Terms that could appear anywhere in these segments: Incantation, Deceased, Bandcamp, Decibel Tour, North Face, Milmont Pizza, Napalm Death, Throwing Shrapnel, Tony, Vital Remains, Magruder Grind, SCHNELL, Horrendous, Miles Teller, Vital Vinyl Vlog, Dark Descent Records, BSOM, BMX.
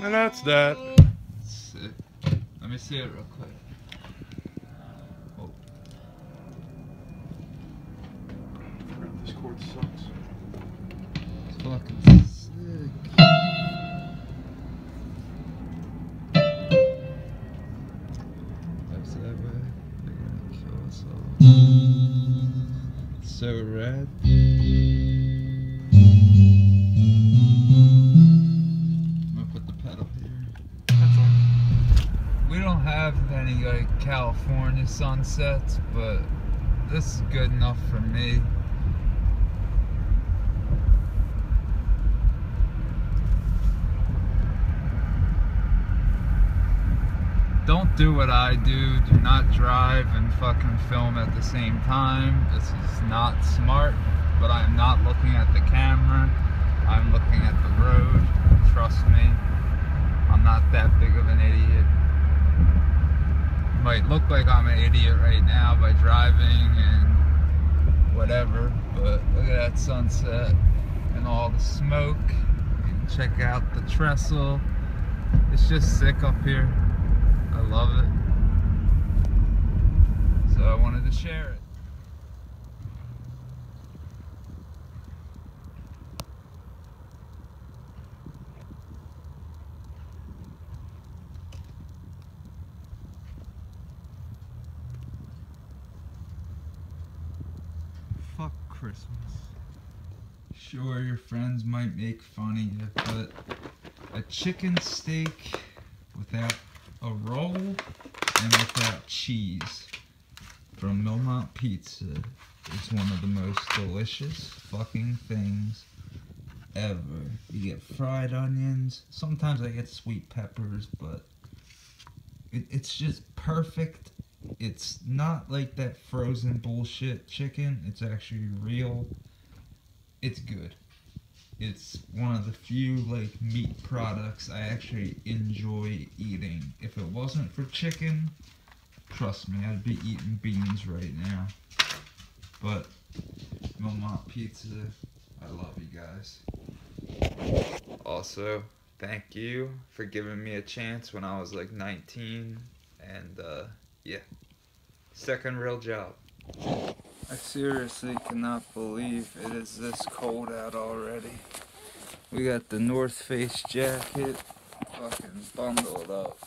And that's that. Sick. Let me see it real quick. Oh. This cord sucks. It's fucking sick. That's that way. They're gonna kill us all. It's so rad. California sunsets, but this is good enough for me. Don't do what I do. Do not drive and fucking film at the same time. This is not smart, but I'm not looking at the camera. I'm looking at the road. Trust me, I'm not that big of an idiot. Might look like I'm an idiot right now by driving and whatever, but look at that sunset and all the smoke. And check out the trestle. It's just sick up here. I love it. So I wanted to share it. Christmas. Sure, your friends might make fun of you, but a chicken steak without a roll and without cheese from Milmont Pizza is one of the most delicious fucking things ever. You get fried onions, sometimes I get sweet peppers, but it's just perfect. It's not like that frozen bullshit chicken. It's actually real. It's good. It's one of the few like meat products I actually enjoy eating. If it wasn't for chicken, trust me, I'd be eating beans right now. But Milmont Pizza, I love you guys. Also, thank you for giving me a chance when I was like 19 and yeah, second real job. I seriously cannot believe it is this cold out already. We got the North Face jacket fucking bundled up.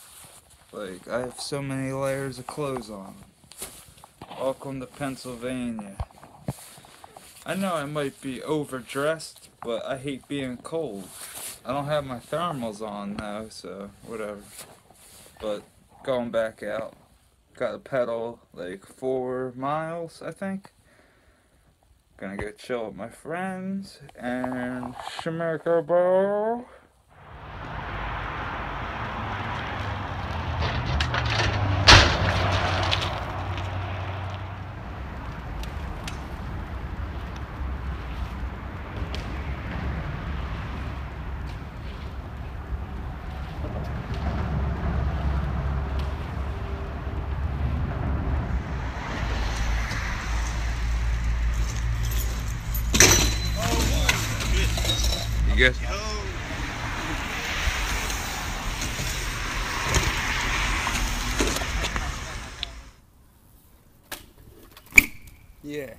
Like, I have so many layers of clothes on. Welcome to Pennsylvania. I know I might be overdressed, but I hate being cold. I don't have my thermals on though, so whatever. But going back out. Got to pedal like 4 miles, I think. Gonna go chill with my friends and shimmick a bow. Yes. Yeah.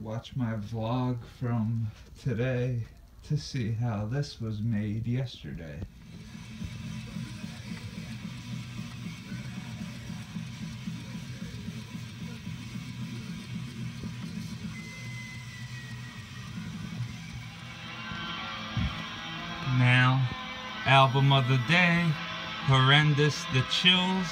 Watch my vlog from today to see how this was made yesterday. Album of the day, Horrendous, The Chills,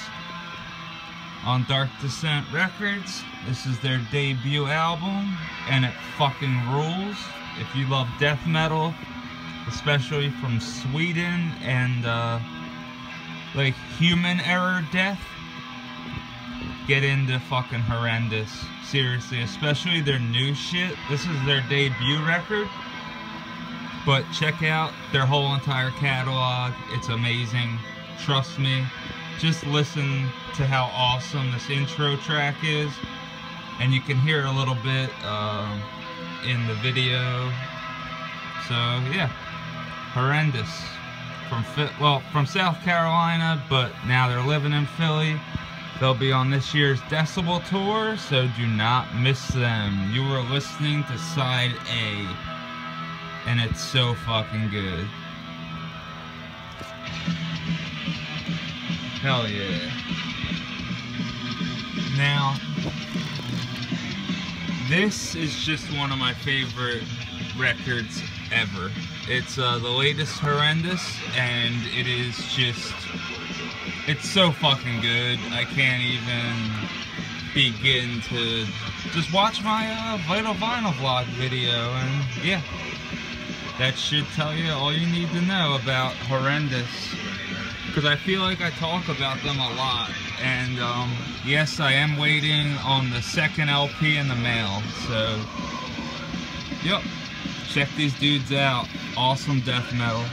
on Dark Descent Records. This is their debut album, and it fucking rules. If you love death metal, especially from Sweden and like human error death, get into fucking Horrendous. Seriously, especially their new shit. This is their debut record. But check out their whole entire catalog. It's amazing. Trust me. Just listen to how awesome this intro track is. And you can hear a little bit in the video. So, yeah. Horrendous from South Carolina, but now they're living in Philly. They'll be on this year's Decibel Tour, so do not miss them. You were listening to Side A, and it's so fucking good. Hell yeah. Now, this is just one of my favorite records ever. It's the latest Horrendous, and it is just, it's so fucking good. I can't even begin to, just watch my Vital Vinyl Vlog video, and yeah, that should tell you all you need to know about Horrendous, because I feel like I talk about them a lot. And yes, I am waiting on the second LP in the mail, so yep. Check these dudes out. Awesome death metal.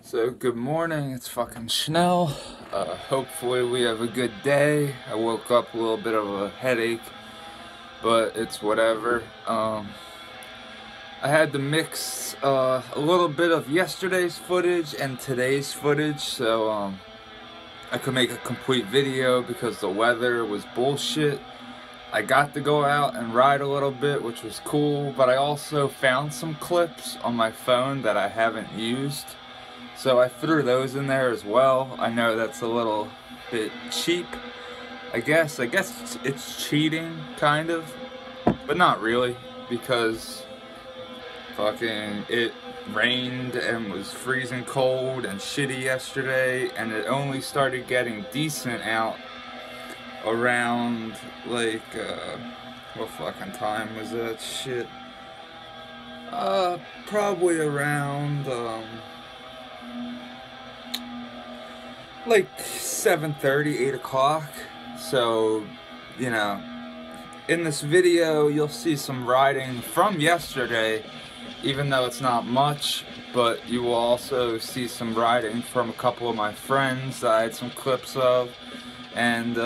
So, good morning. It's fucking Schnell. Hopefully we have a good day. I woke up a little bit of a headache, but it's whatever. I had to mix a little bit of yesterday's footage and today's footage, so I could make a complete video because the weather was bullshit. I got to go out and ride a little bit, which was cool, but I also found some clips on my phone that I haven't used, so I threw those in there as well. I know that's a little bit cheap, I guess it's cheating, kind of, but not really, because fucking it rained and was freezing cold and shitty yesterday, and it only started getting decent out around, like, what fucking time was that shit? Probably around, like 7:30, 8 o'clock. So, you know, in this video, you'll see some riding from yesterday, even though it's not much, but you will also see some riding from a couple of my friends that I had some clips of. And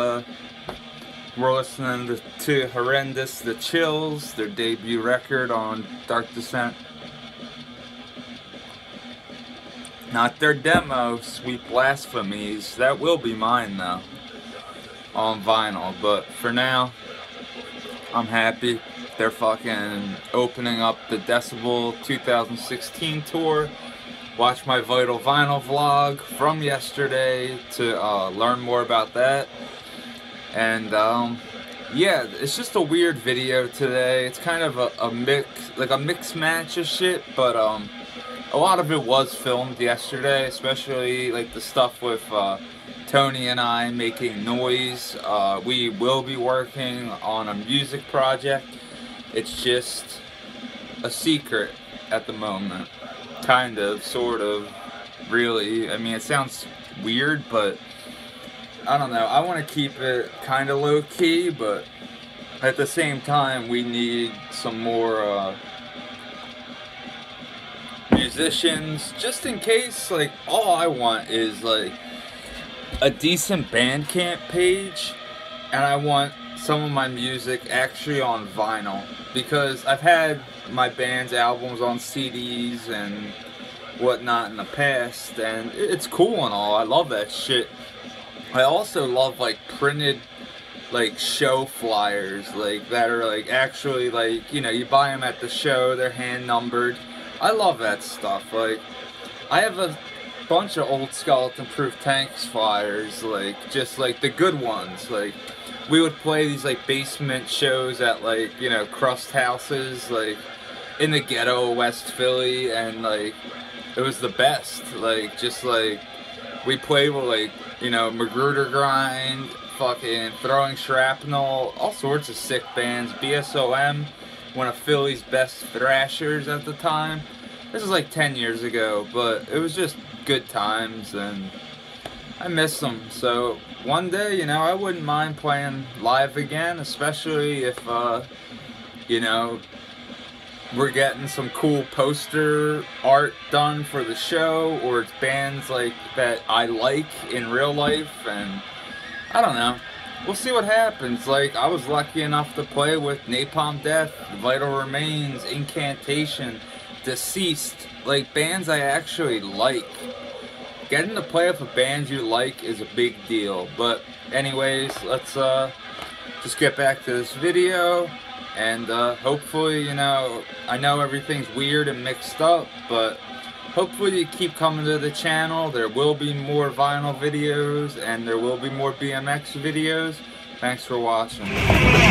we're listening to Horrendous, The Chills, their debut record on Dark Descent. Not their demo, Sweet Blasphemies. That will be mine, though, on vinyl. But for now, I'm happy. They're fucking opening up the Decibel 2016 tour. Watch my Vital Vinyl Vlog from yesterday to learn more about that. And yeah, it's just a weird video today. It's kind of a mix match of shit, but a lot of it was filmed yesterday, especially like the stuff with Tony and I making noise. We will be working on a music project. It's just a secret at the moment. Kind of, sort of, really. I mean, it sounds weird, but I don't know. I want to keep it kind of low-key, but at the same time, we need some more musicians, just in case. Like, all I want is, like, a decent Bandcamp page, and I want some of my music actually on vinyl, because I've had my band's albums on CDs and whatnot in the past, and it's cool and all. I love that shit. I also love, like, printed, like, show flyers, like, that are, like, actually, like, you know, you buy them at the show, they're hand numbered. I love that stuff. Like, I have a bunch of old Skeleton Proof Tanks flyers, like, just, like, the good ones. Like, we would play these, like, basement shows at, like, you know, crust houses, like, in the ghetto of West Philly, and, like, it was the best. Like, just, like, we played with, like, you know, Magruder Grind, fucking Throwing Shrapnel, all sorts of sick bands. BSOM, one of Philly's best thrashers at the time. This was, like, 10 years ago, but it was just good times, and I miss them. So one day, you know, I wouldn't mind playing live again, especially if, you know, we're getting some cool poster art done for the show, or it's bands, like, that I like in real life, and I don't know. We'll see what happens. Like, I was lucky enough to play with Napalm Death, Vital Remains, Incantation, Deceased, like bands I actually like. Getting to play with a band you like is a big deal. But anyways, let's just get back to this video, and hopefully, you know, I know everything's weird and mixed up, but hopefully you keep coming to the channel. There will be more vinyl videos, and there will be more BMX videos. Thanks for watching.